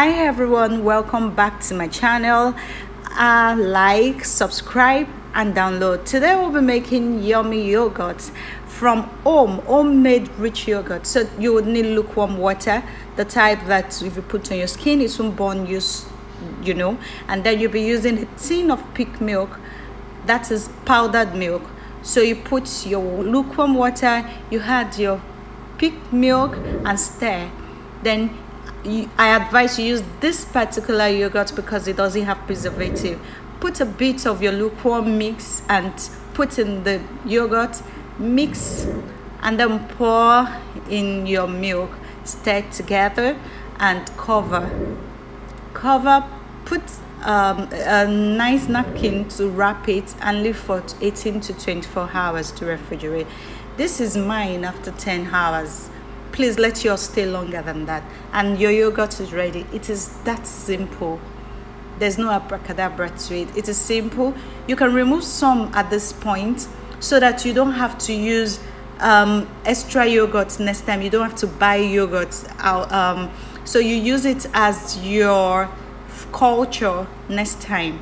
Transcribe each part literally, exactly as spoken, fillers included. Hi everyone, welcome back to my channel. Uh, like, subscribe and download. Today we'll be making yummy yogurt from home, homemade rich yogurt. So you would need lukewarm water, the type that if you put on your skin it won't burn you, you know. And then you'll be using a tin of peak milk, that is powdered milk. So you put your lukewarm water, you add your peak milk and stir. Then I advise you use this particular yogurt because it doesn't have preservative. Put a bit of your lukewarm mix and put in the yogurt, mix and then pour in your milk, stir together and cover. Cover, put um, a nice napkin to wrap it and leave for eighteen to twenty-four hours to refrigerate. This is mine after ten hours. Please let yours stay longer than that, and your yogurt is ready. It is that simple. There's no abracadabra to it. It is simple. You can remove some at this point so that you don't have to use um, extra yogurt next time. You don't have to buy yogurt out. Um, so you use it as your culture next time.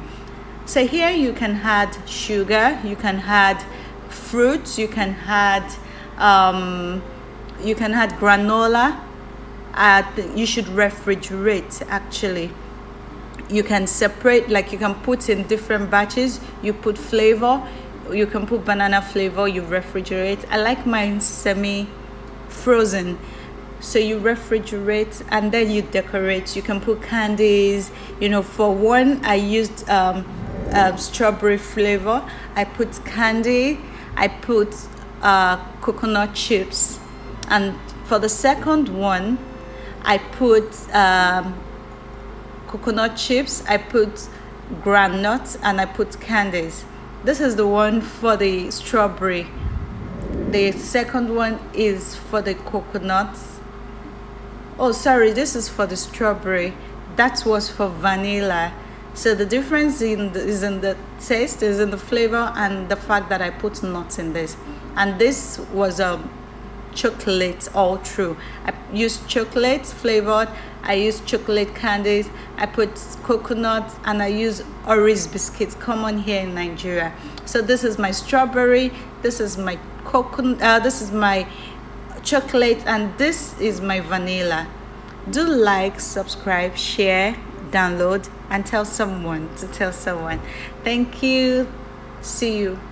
So here you can add sugar, you can add fruits, you can add um, you can add granola. Uh, you should refrigerate actually. You can separate, like you can put in different batches. You put flavor, you can put banana flavor, you refrigerate. I like mine semi frozen. So you refrigerate and then you decorate. You can put candies, you know. For one I used um, uh, strawberry flavor. I put candy, I put uh, coconut chips. And for the second one, I put um, coconut chips, I put granuts, and I put candies. This is the one for the strawberry. The second one is for the coconuts. Oh, sorry, this is for the strawberry. That was for vanilla. So the difference in the, is in the taste, is in the flavor, and the fact that I put nuts in this. And this was a chocolate all through. I use chocolate flavored, I use chocolate candies, I put coconuts, and I use Oreos biscuits common here in Nigeria. So this is my strawberry, this is my coconut, uh, this is my chocolate, and this is my vanilla. Do like, subscribe, share, download, and tell someone to tell someone. Thank you. See you.